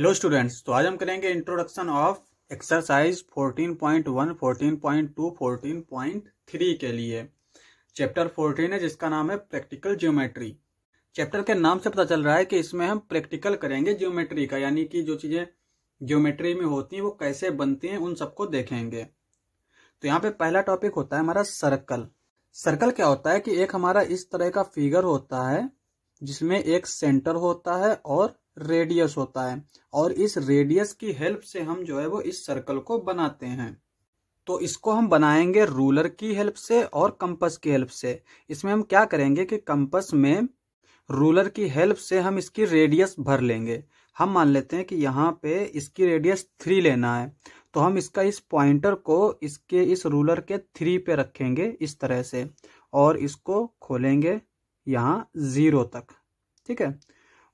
Hello students, तो आज हम करेंगे इंट्रोडक्शन ऑफ एक्सरसाइज 14.1, 14.2, 14.3 के लिए। चैप्टर 14 है जिसका नाम है प्रैक्टिकल ज्योमेट्री। चैप्टर के नाम से पता चल रहा है कि इसमें हम प्रैक्टिकल करेंगे ज्योमेट्री का, यानी कि जो चीज़ें ज्योमेट्री में होती हैं वो कैसे बनती हैं उन सबको देखेंगे। तो यहाँ पे पहला टॉपिक होता है हमारा सर्कल। सर्कल क्या होता है कि एक हमारा इस तरह का फिगर होता है जिसमें एक सेंटर होता है और रेडियस होता है, और इस रेडियस की हेल्प से हम जो है वो इस सर्कल को बनाते हैं। तो इसको हम बनाएंगे रूलर की हेल्प से और कंपास की हेल्प से। इसमें हम क्या करेंगे कि कंपास में रूलर की हेल्प से हम इसकी रेडियस भर लेंगे। हम मान लेते हैं कि यहाँ पे इसकी रेडियस 3 लेना है, तो हम इसका इस पॉइंटर को इसके इस रूलर के 3 पे रखेंगे इस तरह से, और इसको खोलेंगे यहाँ 0 तक, ठीक है।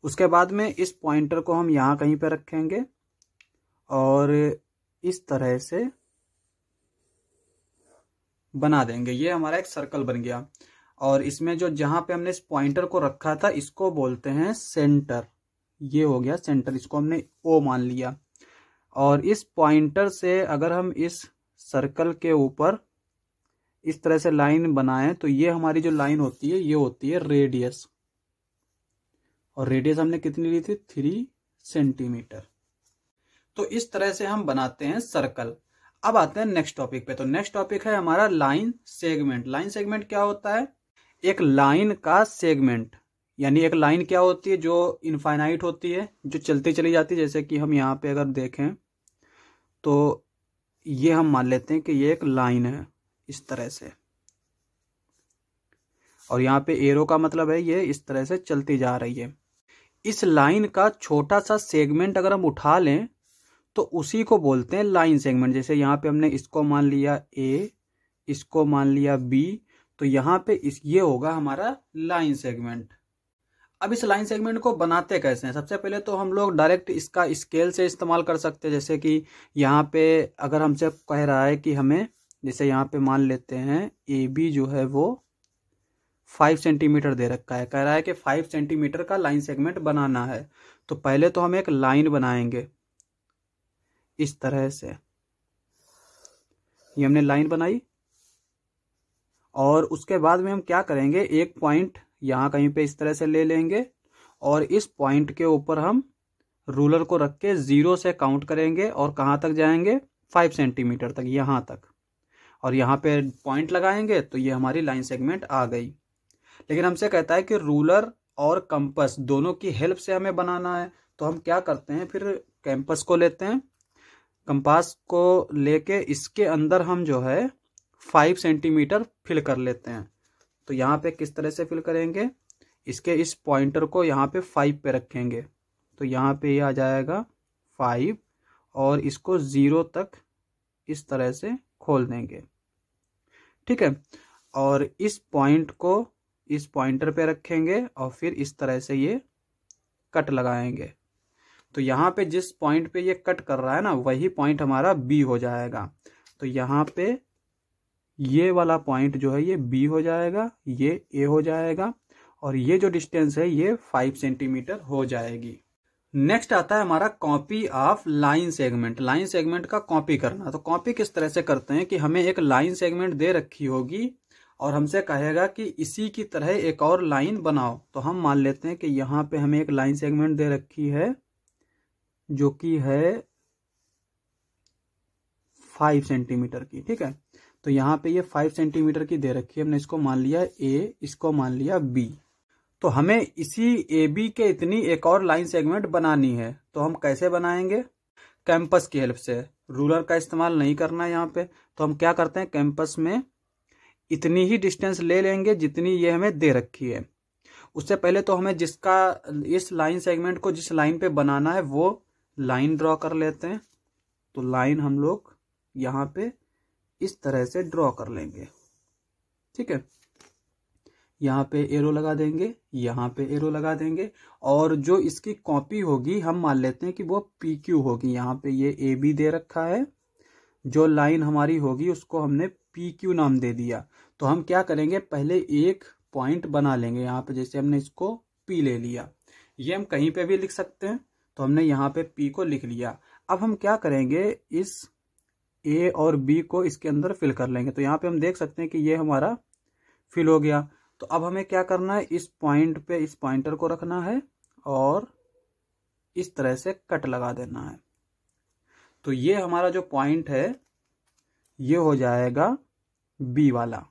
उसके बाद में इस पॉइंटर को हम यहाँ कहीं पे रखेंगे और इस तरह से बना देंगे। ये हमारा एक सर्कल बन गया, और इसमें जो जहाँ पे हमने इस पॉइंटर को रखा था इसको बोलते हैं सेंटर। ये हो गया सेंटर, इसको हमने O मान लिया। और इस पॉइंटर से अगर हम इस सर्कल के ऊपर इस तरह से लाइन बनाएं तो ये हमारी जो लाइन होती है ये होती है रेडियस, और रेडियस हमने कितनी ली थी, 3 सेंटीमीटर। तो इस तरह से हम बनाते हैं सर्कल। अब आते हैं नेक्स्ट टॉपिक पे। तो नेक्स्ट टॉपिक है हमारा लाइन सेगमेंट। लाइन सेगमेंट क्या होता है? एक लाइन का सेगमेंट, यानी एक लाइन क्या होती है जो इनफाइनाइट होती है, जो चलती चली जाती है। जैसे कि हम यहाँ पे अगर देखें तो ये हम मान लेते हैं कि ये एक लाइन है इस तरह से, और यहाँ पे एरो का मतलब है ये इस तरह से चलती जा रही है। इस लाइन का छोटा सा सेगमेंट अगर हम उठा लें तो उसी को बोलते हैं लाइन सेगमेंट। जैसे यहाँ पे हमने इसको मान लिया A, इसको मान लिया B, तो यहाँ पे ये होगा हमारा लाइन सेगमेंट। अब इस लाइन सेगमेंट को बनाते कैसे हैं? सबसे पहले तो हम लोग डायरेक्ट इसका स्केल से इस्तेमाल कर सकते हैं। जैसे कि यहाँ पे अगर हमसे कह रहा है कि हमें, जैसे यहाँ पे मान लेते हैं AB जो है वो 5 सेंटीमीटर दे रखा है, कह रहा है कि 5 सेंटीमीटर का लाइन सेगमेंट बनाना है। तो पहले तो हम एक लाइन बनाएंगे इस तरह से, ये हमने लाइन बनाई। और उसके बाद में हम क्या करेंगे, एक पॉइंट यहाँ कहीं पे इस तरह से ले लेंगे, और इस पॉइंट के ऊपर हम रूलर को रख के 0 से काउंट करेंगे और कहाँ तक जाएंगे, 5 सेंटीमीटर तक, यहाँ तक। और यहाँ पे पॉइंट लगाएंगे तो ये हमारी लाइन सेगमेंट आ गई। लेकिन हमसे कहता है कि रूलर और कंपास दोनों की हेल्प से हमें बनाना है, तो हम क्या करते हैं, फिर कंपास को लेते हैं। कंपास को लेके इसके अंदर हम जो है 5 सेंटीमीटर फिल कर लेते हैं। तो यहाँ पे किस तरह से फिल करेंगे, इसके इस पॉइंटर को यहाँ पे 5 पे रखेंगे, तो यहाँ पे ये आ जाएगा 5, और इसको 0 तक इस तरह से खोल देंगे, ठीक है। और इस पॉइंट को इस पॉइंटर पे रखेंगे और फिर इस तरह से ये कट लगाएंगे। तो यहाँ पे जिस पॉइंट पे ये कट कर रहा है ना, वही पॉइंट हमारा B हो जाएगा। तो यहाँ पे ये वाला पॉइंट जो है ये B हो जाएगा, ये A हो जाएगा, और ये जो डिस्टेंस है ये 5 सेंटीमीटर हो जाएगी। नेक्स्ट आता है हमारा copy of line segment. Line segment का कॉपी करना, तो कॉपी किस तरह से करते हैं कि हमें एक लाइन सेगमेंट दे रखी होगी और हमसे कहेगा कि इसी की तरह एक और लाइन बनाओ। तो हम मान लेते हैं कि यहाँ पे हमें एक लाइन सेगमेंट दे रखी है जो कि है 5 सेंटीमीटर की, ठीक है। तो यहाँ पे ये 5 सेंटीमीटर की दे रखी है, हमने इसको मान लिया A, इसको मान लिया B। तो हमें इसी AB के इतनी एक और लाइन सेगमेंट बनानी है। तो हम कैसे बनाएंगे, कंपास की हेल्प से। रूलर का इस्तेमाल नहीं करना है यहाँ पे। तो हम क्या करते हैं, कंपास में इतनी ही डिस्टेंस ले लेंगे जितनी ये हमें दे रखी है। उससे पहले तो हमें जिसका इस लाइन सेगमेंट को जिस लाइन पे बनाना है वो लाइन ड्रॉ कर लेते हैं। तो लाइन हम लोग यहाँ पे इस तरह से ड्रॉ कर लेंगे, ठीक है। यहाँ पे एरो लगा देंगे, यहाँ पे एरो लगा देंगे, और जो इसकी कॉपी होगी हम मान लेते हैं कि वो PQ होगी। यहाँ पे ये AB दे रखा है, जो लाइन हमारी होगी उसको हमने PQ नाम दे दिया। तो हम क्या करेंगे, पहले एक पॉइंट बना लेंगे यहाँ पे, जैसे हमने इसको P ले लिया। ये हम कहीं पे भी लिख सकते हैं। तो हमने यहाँ पे P को लिख लिया। अब हम क्या करेंगे, इस A और B को इसके अंदर फिल कर लेंगे। तो यहाँ पे हम देख सकते हैं कि ये हमारा फिल हो गया। तो अब हमें क्या करना है, इस पॉइंट पे इस पॉइंटर को रखना है और इस तरह से कट लगा देना है। तो ये हमारा जो पॉइंट है ये हो जाएगा B वाला,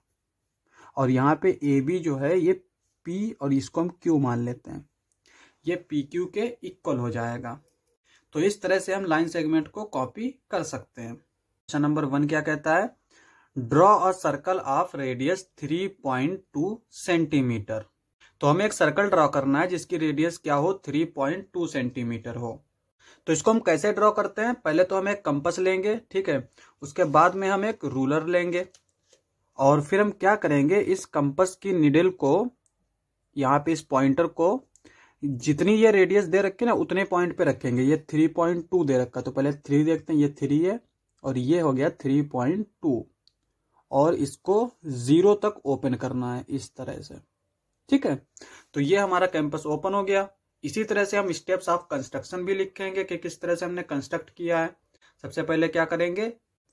और यहाँ पे AB जो है ये P और इसको हम Q मान लेते हैं, ये PQ के इक्वल हो जाएगा। तो इस तरह से हम लाइन सेगमेंट को कॉपी कर सकते हैं। क्वेश्चन नंबर 1 क्या कहता है, draw a circle of radius 3.2 centimetre. तो हमें एक सर्कल ड्रॉ करना है जिसकी रेडियस क्या हो, 3.2 सेंटीमीटर हो। तो इसको हम कैसे ड्रॉ करते हैं, पहले तो हम एक कंपास लेंगे, ठीक है, उसके बाद में हम एक रूलर लेंगे और फिर हम क्या करेंगे, इस कंपास की निडल को यहाँ पे इस पॉइंटर को जितनी ये रेडियस दे रखी ना उतने पॉइंट पे रखेंगे। ये 3.2 दे रखा, तो पहले 3 देखते हैं, ये 3 है और ये हो गया 3.2, और इसको 0 तक ओपन करना है इस तरह से, ठीक है। तो ये हमारा कैंपस ओपन हो गया। इसी तरह से हम स्टेप्स ऑफ कंस्ट्रक्शन भी लिखेंगे कि किस तरह से हमने कंस्ट्रक्ट किया है। सबसे पहले क्या करेंगे,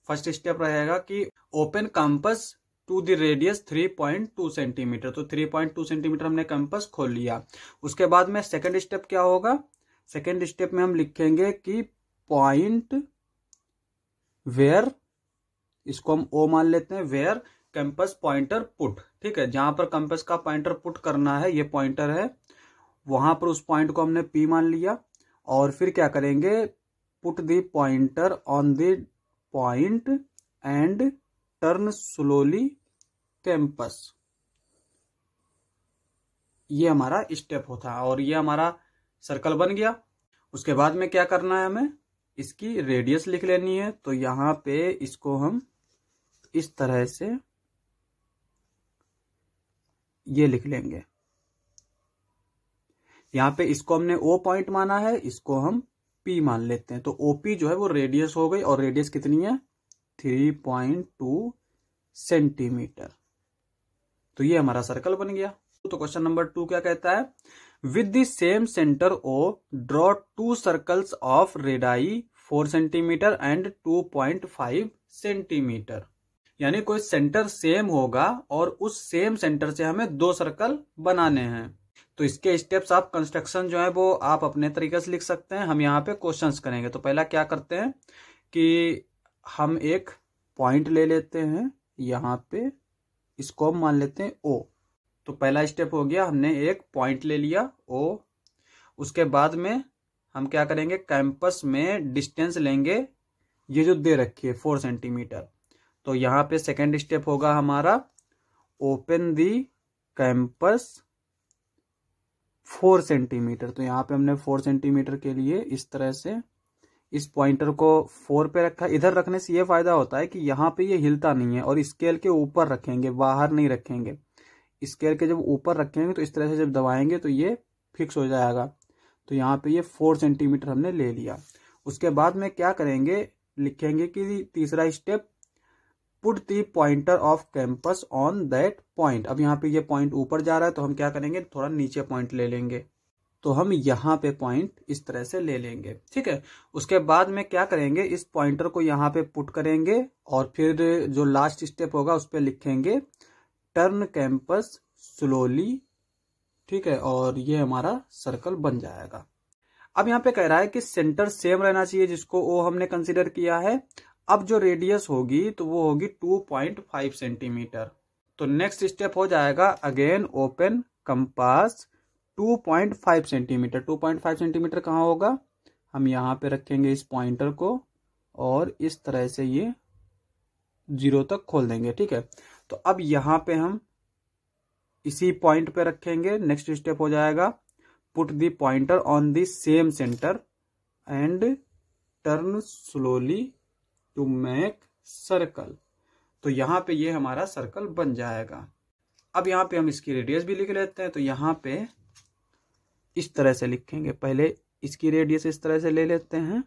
फर्स्ट स्टेप रहेगा कि open compass to the radius 3.2 centimetre. तो 3.2 सेंटीमीटर हमने कैंपस खोल लिया। उसके बाद में सेकंड स्टेप क्या होगा, सेकंड स्टेप में हम लिखेंगे कि पॉइंट वेयर, इसको हम O मान लेते हैं, वेयर कैंपस पॉइंटर पुट, ठीक है, जहां पर कैंपस का पॉइंटर पुट करना है, ये पॉइंटर है, वहां पर उस पॉइंट को हमने P मान लिया। और फिर क्या करेंगे, put the pointer on the point and turn slowly compass, ये हमारा स्टेप होता है। और ये हमारा सर्कल बन गया। उसके बाद में क्या करना है, हमें इसकी रेडियस लिख लेनी है। तो यहाँ पे इसको हम इस तरह से ये लिख लेंगे। यहाँ पे इसको हमने O पॉइंट माना है, इसको हम P मान लेते हैं। तो OP जो है वो रेडियस हो गई, और रेडियस कितनी है, 3.2 सेंटीमीटर। तो ये हमारा सर्कल बन गया। तो क्वेश्चन नंबर 2 क्या कहता है, with the same centre O draw 2 circles of radii 4 centimetre and 2.5 centimetre. यानी कोई सेंटर सेम होगा और उस सेम सेंटर से हमें 2 सर्कल बनाने हैं। तो इसके स्टेप्स ऑफ कंस्ट्रक्शन जो है वो आप अपने तरीके से लिख सकते हैं। हम यहाँ पे क्वेश्चंस करेंगे। तो पहला क्या करते हैं कि हम एक पॉइंट ले लेते हैं, यहाँ पे इसको हम मान लेते हैं O। तो पहला स्टेप हो गया, हमने एक पॉइंट ले लिया O। उसके बाद में हम क्या करेंगे, कैंपस में डिस्टेंस लेंगे, ये जो दे रखी है 4 सेंटीमीटर। तो यहाँ पे सेकेंड स्टेप होगा हमारा, ओपन दी कैंपस 4 सेंटीमीटर। तो यहाँ पे हमने 4 सेंटीमीटर के लिए इस तरह से इस पॉइंटर को 4 पे रखा। इधर रखने से ये फायदा होता है कि यहाँ पे ये हिलता नहीं है, और स्केल के ऊपर रखेंगे, बाहर नहीं रखेंगे। स्केल के जब ऊपर रखेंगे तो इस तरह से जब दबाएंगे तो ये फिक्स हो जाएगा। तो यहाँ पे ये 4 सेंटीमीटर हमने ले लिया। उसके बाद में क्या करेंगे, लिखेंगे कि तीसरा step, put the pointer of compass on that point. अब यहाँ पे ये पॉइंट ऊपर जा रहा है, तो हम क्या करेंगे, थोड़ा नीचे पॉइंट ले लेंगे। तो हम यहाँ पे पॉइंट इस तरह से ले लेंगे, ठीक है। उसके बाद में क्या करेंगे, इस पॉइंटर को यहाँ पे पुट करेंगे, और फिर जो लास्ट स्टेप होगा उस पर लिखेंगे टर्न कैंपस स्लोली, ठीक है, और ये हमारा सर्कल बन जाएगा। अब यहाँ पे कह रहा है कि सेंटर सेम रहना चाहिए जिसको O हमने कंसीडर किया है। अब जो रेडियस होगी तो वो होगी 2.5 सेंटीमीटर। तो नेक्स्ट स्टेप हो जाएगा, again open compass 2.5 centimetre. 2.5 centimetre कहाँ होगा, हम यहाँ पे रखेंगे इस पॉइंटर को, और इस तरह से ये 0 तक खोल देंगे, ठीक है। तो अब यहाँ पे हम इसी पॉइंट पे रखेंगे। नेक्स्ट स्टेप हो जाएगा, put the pointer on the same centre and turn slowly to make circle. तो यहाँ पे ये हमारा सर्कल बन जाएगा। अब यहाँ पे हम इसकी रेडियस भी लिख लेते हैं। तो यहाँ पे इस तरह से लिखेंगे, पहले इसकी रेडियस इस तरह से ले लेते हैं,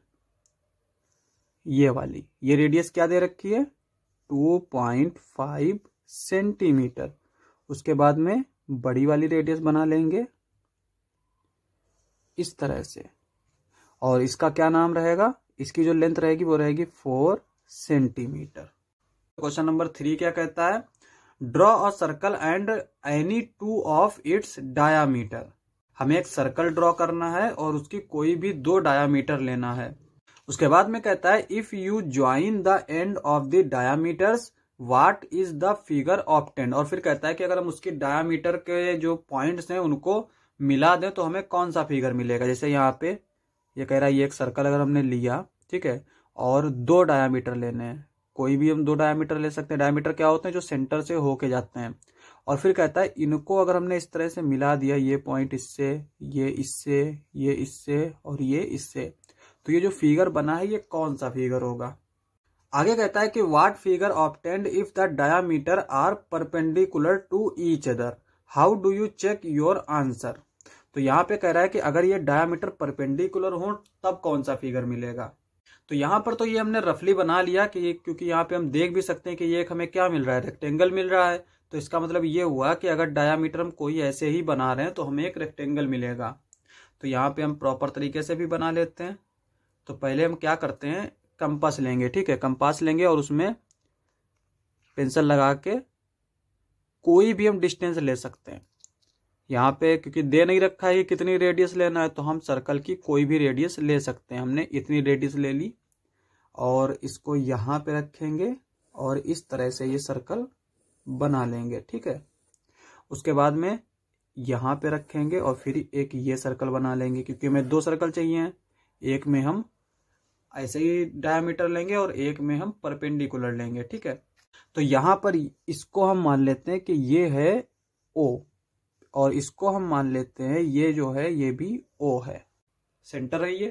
ये वाली। ये रेडियस क्या दे रखी है, 2.5 सेंटीमीटर। उसके बाद में बड़ी वाली रेडियस बना लेंगे इस तरह से, और इसका क्या नाम रहेगा, इसकी जो लेंथ रहेगी वो रहेगी 4 सेंटीमीटर। क्वेश्चन नंबर 3 क्या कहता है, draw a circle and any two of its diameter. हमें एक सर्कल ड्रॉ करना है और उसकी कोई भी दो डायामीटर लेना है। उसके बाद में कहता है if you join the end of the diameters what is the figure obtained. और फिर कहता है कि अगर हम उसकी डायामीटर के जो पॉइंट्स हैं उनको मिला दें तो हमें कौन सा फिगर मिलेगा। जैसे यहाँ पे ये कह रहा है ये एक सर्कल अगर हमने लिया, ठीक है, और दो डायामीटर लेने हैं, कोई भी हम दो डायामीटर ले सकते हैं। डायामीटर क्या होते हैं, जो सेंटर से होके जाते हैं। और फिर कहता है इनको अगर हमने इस तरह से मिला दिया, ये पॉइंट इससे, ये इससे, ये इससे और ये इससे, तो ये जो फिगर बना है ये कौन सा फिगर होगा। आगे कहता है कि what figure obtained if the diameter are perpendicular to each other, how do you check your answer. तो यहाँ पे कह रहा है कि अगर ये डायामीटर परपेंडिकुलर हो तब कौन सा फिगर मिलेगा। तो यहाँ पर तो ये हमने रफली बना लिया कि क्योंकि यहाँ पे हम देख भी सकते हैं कि ये हमें क्या मिल रहा है, रेक्टेंगल मिल रहा है। तो इसका मतलब ये हुआ कि अगर डायामीटर हम कोई ऐसे ही बना रहे हैं तो हमें एक रेक्टेंगल मिलेगा। तो यहाँ पे हम प्रॉपर तरीके से भी बना लेते हैं। तो पहले हम क्या करते हैं, कंपास लेंगे, ठीक है, कंपास लेंगे और उसमें पेंसिल लगा के कोई भी हम डिस्टेंस ले सकते हैं। यहाँ पे क्योंकि दे नहीं रखा है कि कितनी रेडियस लेना है, तो हम सर्कल की कोई भी रेडियस ले सकते हैं। हमने इतनी रेडियस ले ली और इसको यहाँ पे रखेंगे और इस तरह से ये सर्कल बना लेंगे, ठीक है। उसके बाद में यहाँ पे रखेंगे और फिर एक ये सर्कल बना लेंगे, क्योंकि हमें दो सर्कल चाहिए। एक में हम ऐसे ही डायामीटर लेंगे और एक में हम परपेंडिकुलर लेंगे, ठीक है। तो यहाँ पर इसको हम मान लेते हैं कि ये है ओ, और इसको हम मान लेते हैं ये जो है ये भी O है, सेंटर है ये।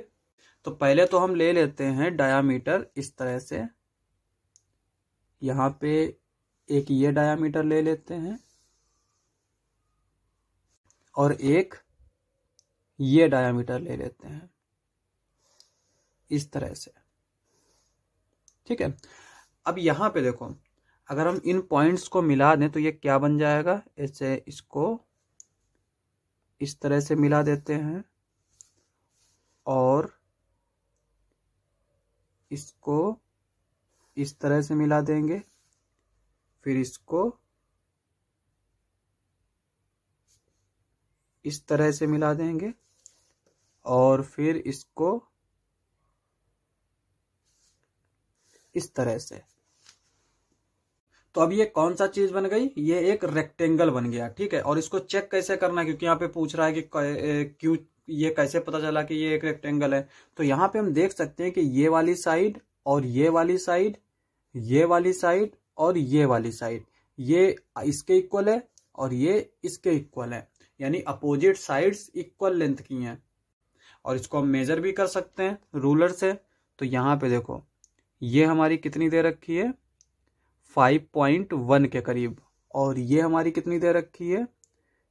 तो पहले तो हम ले लेते हैं डायामीटर इस तरह से, यहाँ पे एक ये डायामीटर ले लेते हैं और एक ये डायामीटर ले लेते हैं इस तरह से, ठीक है। अब यहाँ पे देखो, अगर हम इन पॉइंट्स को मिला दें तो ये क्या बन जाएगा। ऐसे इसको इस तरह से मिला देते हैं और इसको इस तरह से मिला देंगे, फिर इसको इस तरह से मिला देंगे और फिर इसको इस तरह से। तो अब ये कौन सा चीज बन गई, ये एक रेक्टेंगल बन गया, ठीक है। और इसको चेक कैसे करना है, क्योंकि यहाँ पे पूछ रहा है कि क्यों, ये कैसे पता चला कि ये एक रेक्टेंगल है। तो यहाँ पे हम देख सकते हैं कि ये वाली साइड और ये वाली साइड, ये वाली साइड और ये वाली साइड, ये इसके इक्वल है और ये इसके इक्वल है, यानी अपोजिट साइड्स इक्वल लेंथ की हैं। और इसको हम मेजर भी कर सकते हैं रूलर से। तो यहाँ पे देखो ये हमारी कितनी दे रखी है, 5.1 के करीब, और ये हमारी कितनी दे रखी है,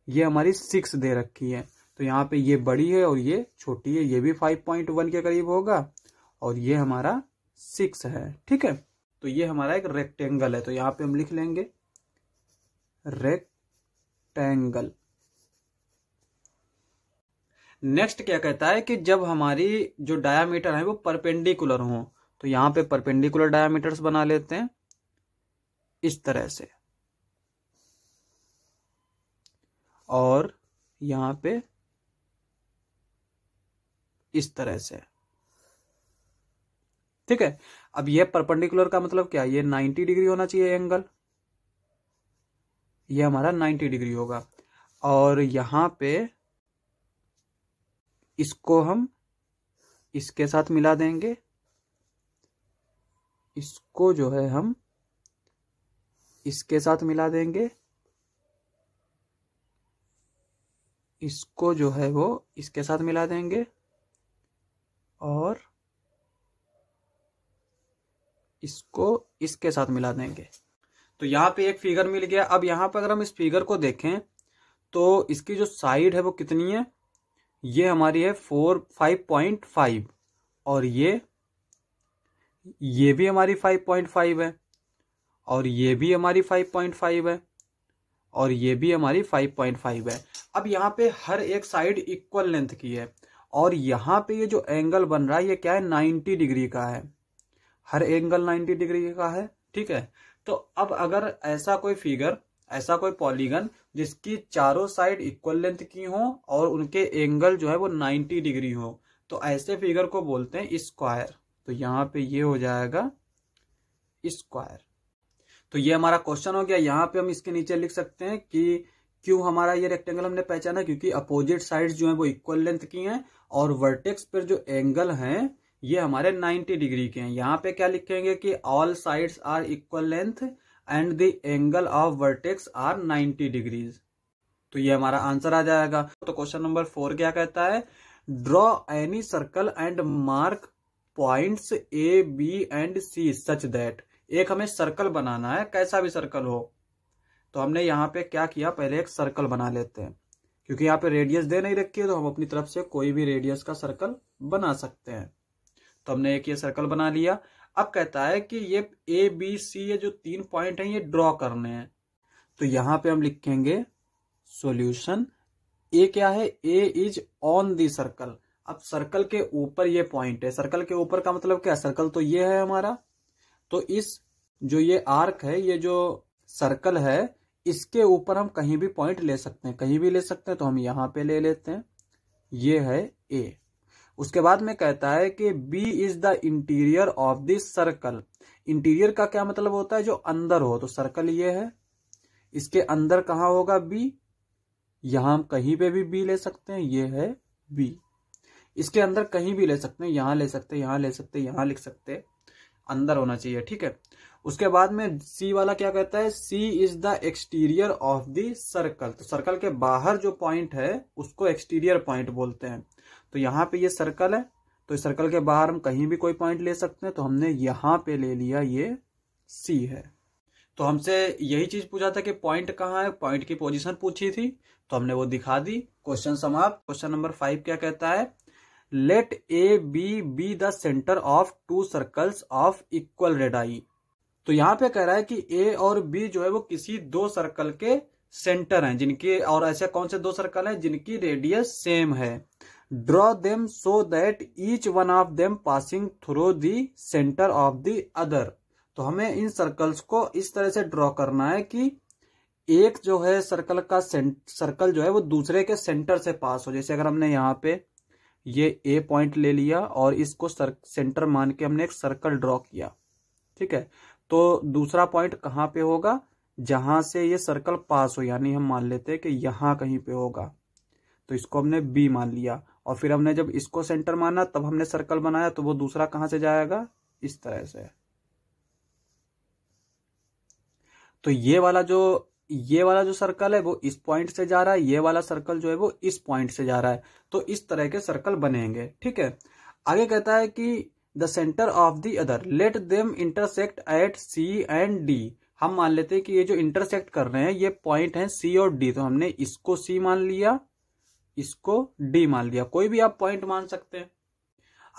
ये हमारी 6 दे रखी है। तो यहाँ पे ये बड़ी है और ये छोटी है, ये भी 5.1 के करीब होगा और ये हमारा 6 है, ठीक है। तो ये हमारा एक रेक्टेंगल है। तो यहाँ पे हम लिख लेंगे रेक्टेंगल। नेक्स्ट क्या कहता है कि जब हमारी जो डायामीटर है वो परपेंडिकुलर हो, तो यहाँ पे परपेंडिकुलर डायामीटर्स बना लेते हैं इस तरह से, और यहाँ पे इस तरह से, ठीक है। अब ये परपेंडिकुलर का मतलब क्या है, ये 90 डिग्री होना चाहिए एंगल, ये हमारा 90 डिग्री होगा। और यहाँ पे इसको हम इसके साथ मिला देंगे, इसको जो है हम इसके साथ मिला देंगे, इसको जो है वो इसके साथ मिला देंगे और इसको इसके साथ मिला देंगे। तो यहाँ पे एक फिगर मिल गया। अब यहाँ पर अगर हम इस फिगर को देखें तो इसकी जो साइड है वो कितनी है, ये हमारी है 5.5 और ये भी हमारी 5.5 है और ये भी हमारी 5.5 है और ये भी हमारी 5.5 है। अब यहाँ पे हर एक साइड इक्वल लेंथ की है और यहां पे ये जो एंगल बन रहा है ये क्या है 90 डिग्री का है, हर एंगल 90 डिग्री का है। ठीक है, तो अब अगर ऐसा कोई फिगर, ऐसा कोई पॉलीगन जिसकी चारों साइड इक्वल लेंथ की हो और उनके एंगल जो है वो 90 डिग्री हो, तो ऐसे फिगर को बोलते हैं स्क्वायर। तो यहाँ पे ये हो जाएगा स्क्वायर। तो ये हमारा क्वेश्चन हो गया। यहाँ पे हम इसके नीचे लिख सकते हैं कि क्यों हमारा ये रेक्टेंगल हमने पहचाना, क्योंकि अपोजिट साइड्स जो है वो इक्वल लेंथ की हैं और वर्टेक्स पर जो एंगल हैं ये हमारे 90 डिग्री के हैं। यहाँ पे क्या लिखेंगे कि all sides are equal length and the angle of vertex are 90 degrees. तो ये हमारा आंसर आ जाएगा। तो क्वेश्चन नंबर 4 क्या कहता है, draw any circle and mark points A B and C such that. एक हमें सर्कल बनाना है, कैसा भी सर्कल हो। तो हमने यहाँ पे क्या किया, पहले एक सर्कल बना लेते हैं, क्योंकि यहाँ पे रेडियस दे नहीं रखी है तो हम अपनी तरफ से कोई भी रेडियस का सर्कल बना सकते हैं। तो हमने एक ये सर्कल बना लिया। अब कहता है कि ये ए बी सी ये जो 3 पॉइंट हैं ये ड्रॉ करने हैं। तो यहाँ पे हम लिखेंगे सॉल्यूशन। ए क्या है, A is on the circle. अब सर्कल के ऊपर ये पॉइंट है, सर्कल के ऊपर का मतलब क्या, सर्कल तो ये है हमारा। तो इस जो ये आर्क है, ये जो सर्कल है, इसके ऊपर हम कहीं भी पॉइंट ले सकते हैं, कहीं भी ले सकते हैं। तो हम यहाँ पे ले लेते हैं, ये है ए। उसके बाद में कहता है कि B is the interior of this circle. Interior का क्या मतलब होता है, जो अंदर हो। तो सर्कल ये है, इसके अंदर कहाँ होगा बी, यहां हम कहीं पे भी बी ले सकते हैं, ये है बी। इसके अंदर कहीं भी ले सकते हैं, यहां ले सकते हैं, यहां ले सकते हैं, यहां लिख सकते हैं, अंदर होना चाहिए। ठीक है, उसके बाद में सी वाला क्या कहता है, C is the exterior of the circle. तो सर्कल के बाहर जो पॉइंट है उसको एक्सटीरियर पॉइंट बोलते हैं। तो यहाँ पे ये सर्कल है, तो इस सर्कल के बाहर हम कहीं भी कोई पॉइंट ले सकते हैं। तो हमने यहाँ पे ले लिया, ये सी है। तो हमसे यही चीज पूछा था कि पॉइंट कहाँ है, पॉइंट की पोजीशन पूछी थी, तो हमने वो दिखा दी। क्वेश्चन समाप्त। क्वेश्चन नंबर 5 क्या कहता है, let A B be the centre of 2 circles of equal radii. तो यहाँ पे कह रहा है कि ए और बी जो है वो किसी 2 सर्कल के सेंटर हैं, जिनके, और ऐसे कौन से 2 सर्कल हैं जिनकी रेडियस सेम है। Draw them so that each one of them passing through the centre of the other. तो हमें इन सर्कल्स को इस तरह से ड्रॉ करना है कि एक जो है सर्कल का सर्कल जो है वो दूसरे के सेंटर से पास हो। जैसे अगर हमने यहाँ पे ये ए पॉइंट ले लिया और इसको सेंटर मान के हमने एक सर्कल ड्रॉ किया। ठीक है, तो दूसरा पॉइंट कहाँ पे होगा, जहां से ये सर्कल पास हो, यानी हम मान लेते हैं कि यहाँ कहीं पे होगा। तो इसको हमने बी मान लिया और फिर हमने जब इसको सेंटर माना तब हमने सर्कल बनाया। तो वो दूसरा कहां से जाएगा, इस तरह से। तो ये वाला जो सर्कल है वो इस पॉइंट से जा रहा है, ये वाला सर्कल जो है वो इस पॉइंट से जा रहा है। तो इस तरह के सर्कल बनेंगे। ठीक है, आगे कहता है कि the centre of the other let them intersect at C and D. हम मान लेते हैं कि ये जो इंटरसेक्ट कर रहे हैं ये पॉइंट है सी और डी। तो हमने इसको सी मान लिया, इसको डी मान लिया, कोई भी आप पॉइंट मान सकते हैं।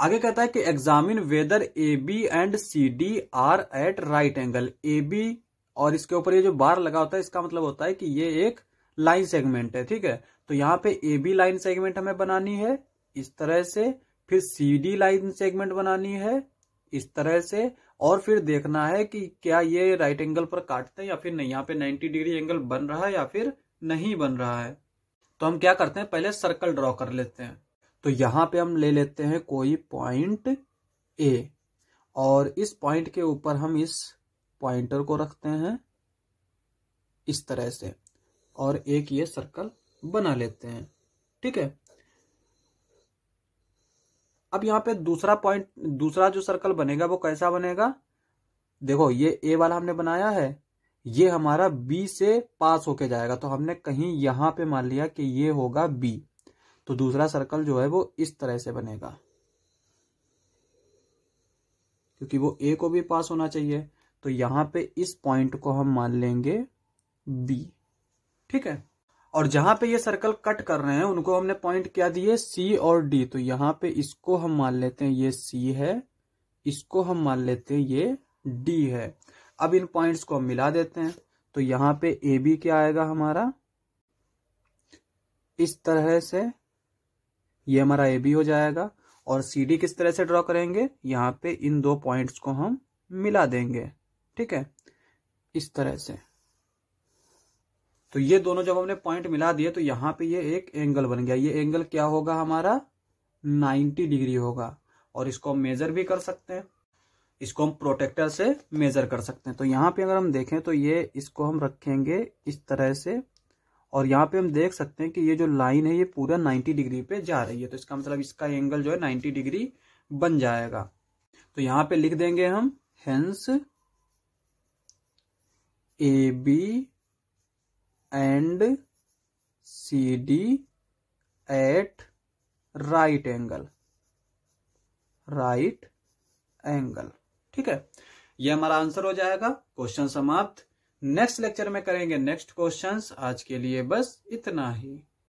आगे कहता है कि examine whether A B and C D are at right angle. A B और इसके ऊपर ये जो बार लगा होता है इसका मतलब होता है कि ये एक लाइन सेगमेंट है। ठीक है, तो यहाँ पे ए बी लाइन सेगमेंट हमें बनानी है इस तरह से, फिर सी डी लाइन सेगमेंट बनानी है इस तरह से, और फिर देखना है कि क्या ये राइट एंगल पर काटते हैं या फिर नहीं, यहाँ पे 90 डिग्री एंगल बन रहा है या फिर नहीं बन रहा है। तो हम क्या करते हैं, पहले सर्कल ड्रॉ कर लेते हैं। तो यहाँ पे हम ले लेते हैं कोई पॉइंट ए और इस पॉइंट के ऊपर हम इस पॉइंटर को रखते हैं इस तरह से और एक ये सर्कल बना लेते हैं। ठीक है, अब यहाँ पे दूसरा जो सर्कल बनेगा वो कैसा बनेगा, देखो ये ए वाला हमने बनाया है, ये हमारा बी से पास होके जाएगा। तो हमने कहीं यहां पे मान लिया कि ये होगा बी। तो दूसरा सर्कल जो है वो इस तरह से बनेगा, क्योंकि वो ए को भी पास होना चाहिए। तो यहां पे इस पॉइंट को हम मान लेंगे बी। ठीक है, और जहां पे ये सर्कल कट कर रहे हैं उनको हमने पॉइंट क्या दिए, सी और डी। तो यहां पे इसको हम मान लेते हैं ये सी है, इसको हम मान लेते हैं ये डी है। अब इन पॉइंट्स को हम मिला देते हैं। तो यहां पे ए बी क्या आएगा हमारा, इस तरह से ये हमारा ए बी हो जाएगा। और सी डी किस तरह से ड्रॉ करेंगे, यहाँ पे इन दो पॉइंट्स को हम मिला देंगे, ठीक है, इस तरह से। तो ये दोनों जब हमने पॉइंट मिला दिए तो यहाँ पे ये एक एंगल बन गया। ये एंगल क्या होगा हमारा, 90 डिग्री होगा। और इसको हम मेजर भी कर सकते हैं, इसको हम प्रोटेक्टर से मेजर कर सकते हैं। तो यहाँ पे अगर हम देखें तो ये इसको हम रखेंगे इस तरह से, और यहाँ पे हम देख सकते हैं कि ये जो लाइन है ये पूरा 90 डिग्री पे जा रही है। तो इसका मतलब इसका एंगल जो है 90 डिग्री बन जाएगा। तो यहाँ पे लिख देंगे हम, hence A B and C D at right angle, right angle, ठीक है। ये हमारा आंसर हो जाएगा। क्वेश्चन समाप्त। नेक्स्ट लेक्चर में करेंगे नेक्स्ट क्वेश्चंस। आज के लिए बस इतना ही।